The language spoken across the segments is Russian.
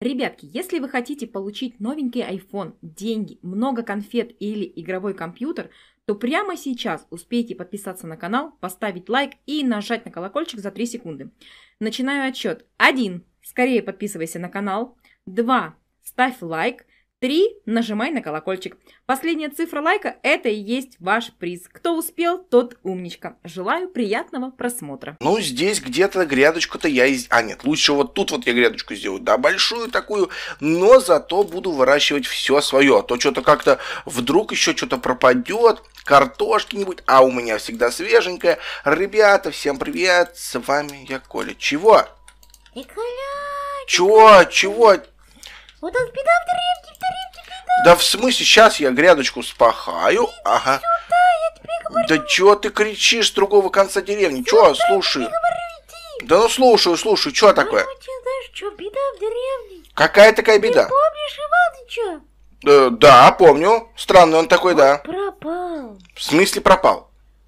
Ребятки, если вы хотите получить новенький iPhone, деньги, много конфет или игровой компьютер, то прямо сейчас успейте подписаться на канал, поставить лайк и нажать на колокольчик за 3 секунды. Начинаю отсчет. 1. Скорее подписывайся на канал. 2. Ставь лайк. 3. Нажимай на колокольчик. Последняя цифра лайка – это и есть ваш приз. Кто успел, тот умничка. Желаю приятного просмотра. Ну, здесь где-то грядочку-то А, нет, лучше вот тут вот я грядочку сделаю. Да, большую такую. Но зато буду выращивать все свое. А то что-то как-то вдруг еще что-то пропадет. Картошки не будет. А у меня всегда свеженькая. Ребята, всем привет. С вами я, Коля. Чего? И Коля. Чего? Чего? Вот он, беда в тарелке, беда. Да в смысле, сейчас я грядочку спахаю. Иди ага. Сюда, я тебе говорю. Да чё ты кричишь с другого конца деревни? Сюда, чё, слушай. Я тебе говорю, иди. Да ну слушаю, чё такое? Знаешь, чё, беда в деревне. Какая такая беда? Ты помнишь Иваныча? Да, помню. Странный он такой, он да. Пропал. В смысле пропал?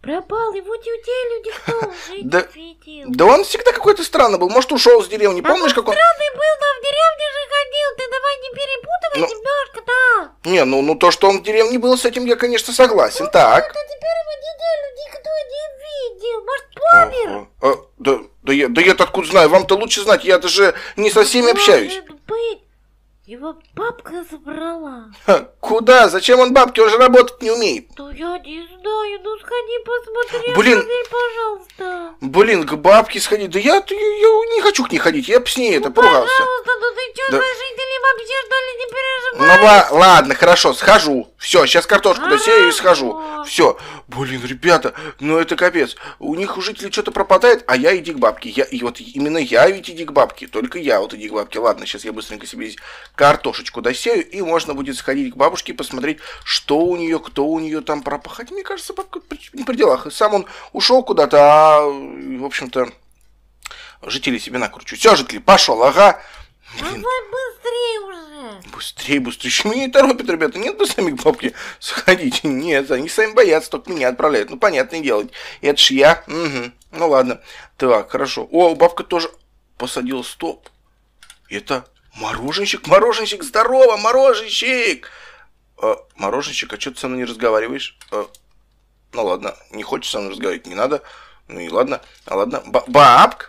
Пропал, его неделю никто уже не видел. Да он всегда какой-то странный был. Может, ушел с деревни. Помнишь, как он... странный был, но в деревне же ходил. Ты давай не перепутывай немножко, да. Не, ну то, что он в деревне был, с этим я, конечно, согласен. Так. Да теперь его неделю никто не видел. Может, помер? Да я-то откуда знаю? Вам-то лучше знать. Я-то же не со всеми общаюсь. Его бабка забрала. Ха, куда? Зачем он бабке? Он же работать не умеет. Да я не знаю, ну сходи посмотри. Блин, сходи, пожалуйста. Блин, к бабке сходи. Да я не хочу к ней ходить, я б с ней ну, это поругался. Пожалуйста, ну ты чё, да. Жители вообще что ли не переживаешь? Ну ладно, хорошо, схожу. Все, сейчас картошку досею и схожу. Все. Блин, ребята, ну это капец. У них у жителей что-то пропадает, а я иди к бабке. И вот именно я ведь иди к бабке. Только я вот иди к бабке. Ладно, сейчас я быстренько себе здесь картошечку досею, и можно будет сходить к бабушке и посмотреть, что у нее, кто у нее там пропал. Хотя, мне кажется, бабка не при делах. Сам он ушел куда-то, а, в общем-то, жители себе накручивают. Все, жители, пошел, ага. Блин. Давай быстрее уже. Быстрее. Меня не торопят, ребята. Нет, вы сами к бабке сходите. Нет, они сами боятся, только меня отправляют. Ну, понятное дело. Это ж я. Угу. Ну, ладно. Так, хорошо. О, бабка тоже посадила стоп. Это... Мороженщик, здорово, мороженщик! Мороженщик, а что ты со мной не разговариваешь? Ну ладно, не хочешь со мной разговаривать, не надо. Ну и ладно, бабка!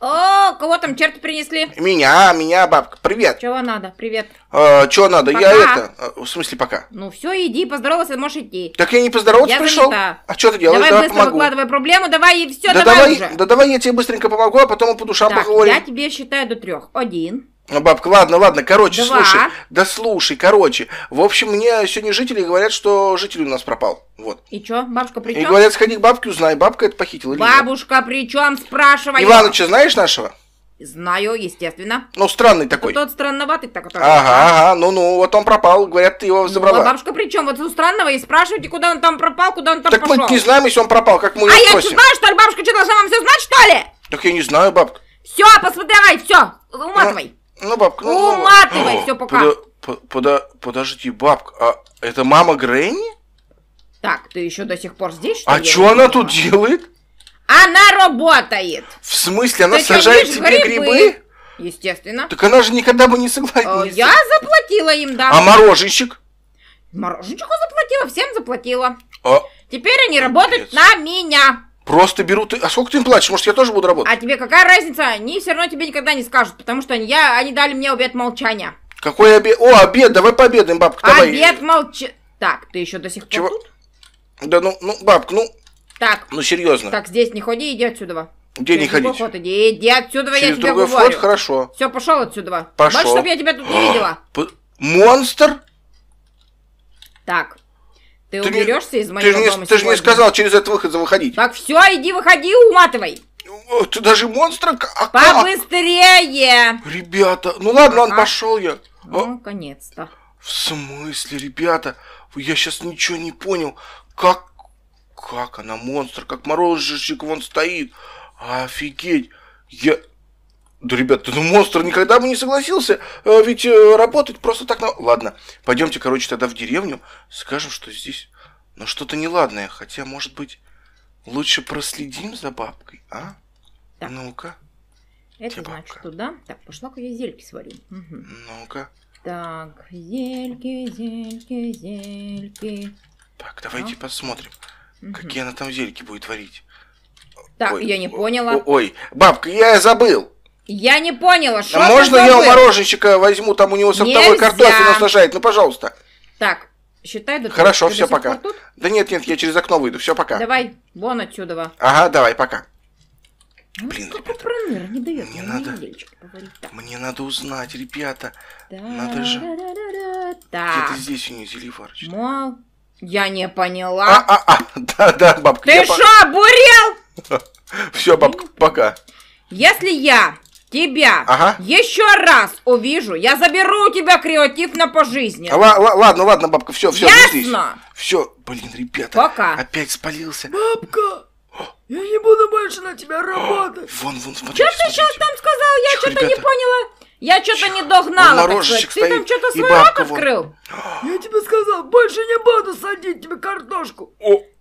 О, кого там черти принесли? Меня, бабка, привет! Чего надо, привет? Чего надо, пока. Я это, в смысле пока? Ну все, иди, поздоровайся, можешь идти. Так я не поздоровался, я пришел. Занята. А что ты делаешь? Давай быстро помогу. Выкладывай проблему, давай и все, да давай уже. Да давай я тебе быстренько помогу, а потом мы по душам так, поговорим. Я тебе считаю до 3. 1... Бабка, ладно, короче, 2. Слушай. Да слушай, короче. В общем, мне сегодня жители говорят, что житель у нас пропал. Вот. И чё, бабушка при чём? И говорят, сходи к бабке, узнай, бабка это похитила или нет. Бабушка при чём, спрашивай. Иваныча знаешь нашего? Знаю, естественно. Ну, странный такой. Тот странноватый такой. Ага, ну, вот он пропал, говорят, ты его забрала. Ну, а бабушка при чем? Вот у странного и спрашивайте, куда он там пропал, куда он там так пошел. Так мы не знаем, если он пропал, как мы его спросим. А я что, знаю, что ли, бабушка, что должна вам все знать, что ли? Так я не знаю, бабка. Все, посмотри, давай, все, уматывай. Ну, бабка, уматывай, все, пока. Подожди, бабка, а это мама Гренни? Так, ты еще до сих пор здесь, что ли? А что она тут делает? Она работает. В смысле, она сажает себе грибы? Естественно. Так она же никогда бы не согласилась. Я заплатила им, да. А мороженщик? Мороженщику заплатила, всем заплатила. Теперь они работают на меня. Просто берут... А сколько ты им платишь? Может, я тоже буду работать? А тебе какая разница? Они все равно тебе никогда не скажут, потому что они дали мне обед молчания. Какой обед? О, обед! Давай пообедаем, бабка, давай. Обед молчания... Так, ты еще до сих пор чего? Тут? Да ну, бабка, ну... Так. Ну, серьезно. Так, здесь не ходи, иди отсюда. Где через не ходить? Ход, иди отсюда, через я тебе другой говорю. Вход, хорошо. Все, пошел отсюда. Пошел. Больше, чтобы я тебя тут не видела. Монстр? Так. Ты уберешься из моего дома. Ты же не сказал через этот выход выходить. Так, все, иди, выходи, уматывай. Ты даже монстра... А побыстрее! Ребята, ну ладно, он пошел я. Ну, конец-то. В смысле, ребята? Я сейчас ничего не понял. Как она монстр? Как мороженщик вон стоит. Офигеть. Да, ребята, ну монстр никогда бы не согласился, ведь работать просто так... Ладно, пойдемте, короче, тогда в деревню, скажем, что здесь... Ну, что-то неладное, хотя, может быть, лучше проследим за бабкой, а? Да. Ну-ка. Это значит туда. Так, пошла-ка я зельки сварю. Угу. Ну-ка. Так, зельки. Так, давайте посмотрим, какие она там зельки будет варить. Так, ой, я не поняла. Ой, бабка, я забыл. Я не поняла, что а можно я у мороженщика возьму, там у него сортовой картофель сажает? Ну, пожалуйста. Так, считай до... Хорошо, все, пока. Да нет, я через окно выйду, все, пока. Давай, вон отсюда. Ага, давай, пока. Ну, блин, ребята, не дает мне надо узнать, ребята. Да, надо же. Где-то здесь у нее зелье варочное. Мол, я не поняла. Да, бабка. Ты шо, бурел? Все, бабка, пока. Если я тебя еще раз увижу, я заберу у тебя креатив на пожизненно. Ладно, бабка, все, здесь. Все, блин, ребята. Пока. Опять спалился. Бабка. Я не буду больше на тебя работать. Вон, смотри. Что ты сейчас там сказал? Я что-то не поняла. Я что-то не догнала. Ты там что-то свой рот открыл? Я тебе сказал, больше не буду садить тебе картошку.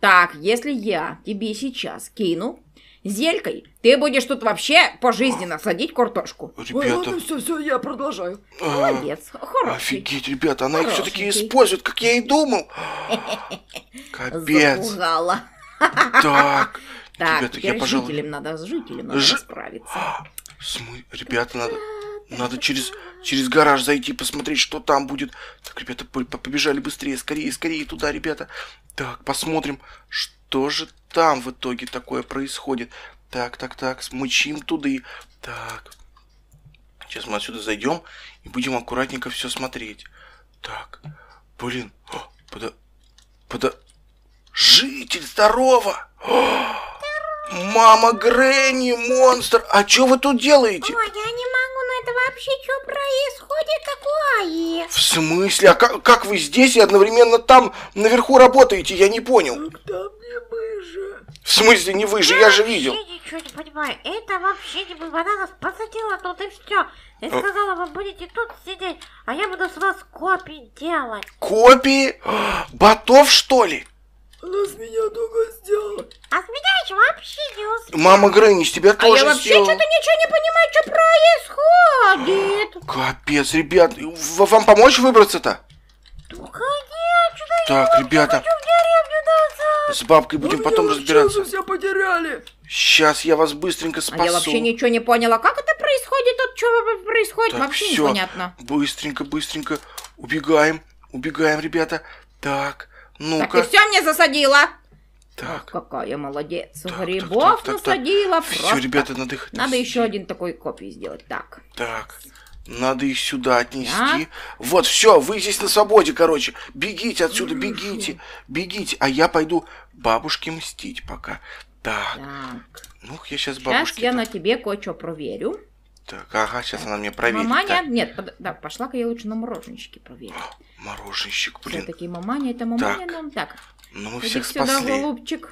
Так, если я тебе сейчас кину зелькой, ты будешь тут вообще пожизненно садить картошку. Ребята. Ладно, все, я продолжаю. Молодец, хороший. Офигеть, ребята, она их все-таки использует, как я и думал. Капец. Запугала. Так. Так, ребята, я, пожалуй... с жителем надо справиться. Ребята, надо через гараж зайти, посмотреть, что там будет. Так, ребята, побежали быстрее, скорее туда, ребята. Так, посмотрим, что же там в итоге такое происходит. Так, смычим туда и... Так, сейчас мы отсюда зайдем и будем аккуратненько все смотреть. Так, блин, житель, здорово! Мама Гренни, монстр, а что вы тут делаете? Ой, я не могу, но это вообще что происходит такое? В смысле? А как вы здесь и одновременно там наверху работаете? Я не понял. Там не вы же. В смысле не вы же? Я же видел. Я ничего не понимаю. Это вообще не было. Она нас посадила тут и все. Я сказала, вы будете тут сидеть, а я буду с вас копии делать. Копии? Ботов, что ли? Она с меня долго сделала. А с меня еще вообще не успела. Мама Гренни, с тебя тоже сделала. А я вообще что-то ничего не понимаю, что происходит. Капец, ребят, вам помочь выбраться-то? Ну, конечно. Так, ребята, с бабкой будем потом разбираться. Все потеряли. Сейчас я вас быстренько спасу. А я вообще ничего не поняла, как это происходит, тут что происходит, вообще непонятно. Быстренько убегаем, ребята. Так. Ну-ка. Так, ты все мне засадила. Так. О, какая молодец. Грибов насадила. Все, ребята, надо их... Надо еще один такой копий сделать. Так. Надо их сюда отнести. Вот, все, вы здесь на свободе, короче. Бегите отсюда, бегите. А я пойду бабушке мстить пока. Так. Ну-ка, я сейчас бабушке... Сейчас я на тебе кое-что проверю. Так, сейчас она мне проверит. Маманя, пошла-ка я лучше на мороженщике проверю. Мороженщик, блин. Все-таки маманя, это маманя нам. Так, ну мы всех спасли.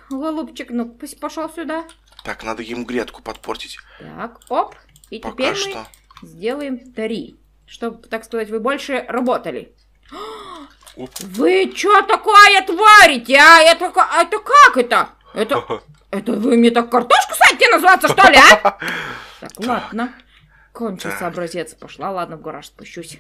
Голубчик, ну пусть пошел сюда. Так, надо ему грядку подпортить. Так, оп, и теперь мы сделаем 3, чтобы, так сказать, вы больше работали. Вы что такое творите, а? Это как это? Это вы мне так картошку садите называться, что ли, а? Так, ладно. Кончился образец. Пошла, ладно, в гараж спущусь.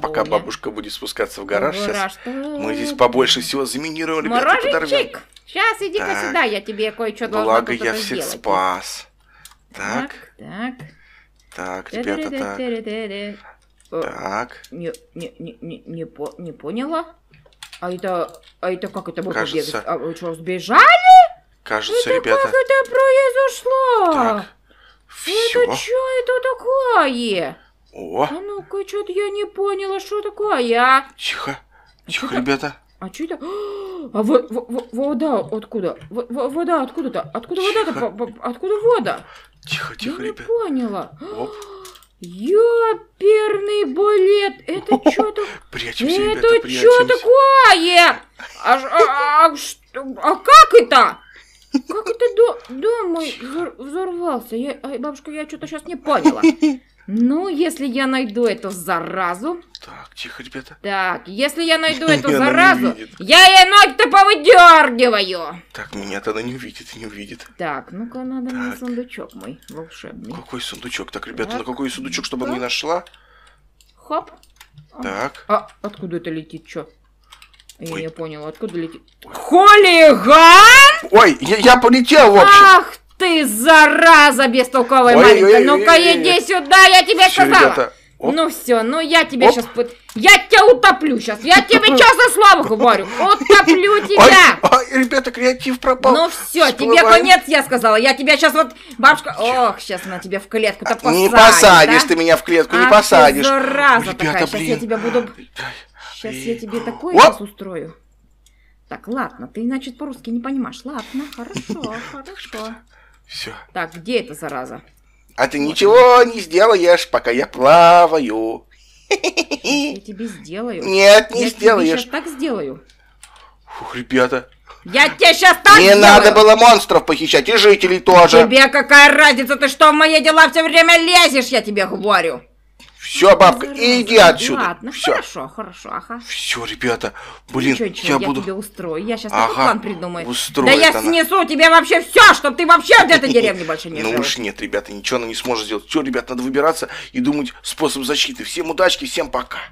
Пока бабушка будет спускаться в гараж. Сейчас мы здесь побольше всего заминировали. Мороженчик, сейчас иди-ка сюда, я тебе кое-что должна сделать. Благо, я всех спас. Так, ребята, так. Не поняла. А это как это было бегать? А вы что, сбежали? Кажется, ребята... Как это произошло? Так. Всё. Это что это такое? А ну-ка, что-то я не поняла, что такое. Тихо, ребята. А что это? А вода откуда? Вода откуда-то? Откуда вода? Тихо, ребята. Я не поняла. Ёперный балет! Это что такое? Это что такое? А как это? Как это дом мой взорвался? Бабушка, я что-то сейчас не поняла. Ну, если я найду эту заразу, Так, тихо, ребята. Так, если я найду эту заразу, я ей ноги-то повыдергиваю. Так, меня-то она не увидит, не увидит. Так, ну-ка, надо мне сундучок мой волшебный. Какой сундучок? Так, ребята, на какой сундучок, чтобы она не нашла? Хоп. Так. А откуда это летит, чё? Я не поняла, откуда летит. Хулиган! Ой, я полетел, в общем. Ах ты, зараза бестолковая маленькая. Ну-ка, иди сюда, я тебе сказала. Оп. Ну все, ну я тебя сейчас... Я тебя утоплю сейчас, я тебе чё за славу говорю, утоплю тебя. Ой, ребята, креатив пропал. Ну все, тебе конец, я сказала, я тебя сейчас вот, бабушка... Ох, сейчас она тебя в клетку-то посадит. Не посадишь ты меня в клетку, не посадишь. А ты зараза такая, сейчас я тебя буду... Сейчас я тебе такое сейчас устрою. Так, ладно, ты, значит, по-русски не понимаешь. Ладно, хорошо, хорошо. Все. Так, где эта зараза? А ты ничего не сделаешь, пока я плаваю. Я тебе сделаю. Нет, не сделаешь. Я сейчас так сделаю. Фух, ребята. Я тебе сейчас так сделаю. Не надо было монстров похищать, и жителей тоже. Тебе какая разница, ты что в мои дела все время лезешь, я тебе говорю. Все, бабка, иди отсюда. Ладно, хорошо, хорошо, ага. Все, ребята, блин, я буду... Я тебе устрою, я сейчас такой план придумаю. Да я снесу тебе вообще все, чтобы ты вообще в этой деревне больше не жил. Ну уж нет, ребята, ничего она не сможет сделать. Все, ребят, надо выбираться и думать способ защиты. Всем удачки, всем пока.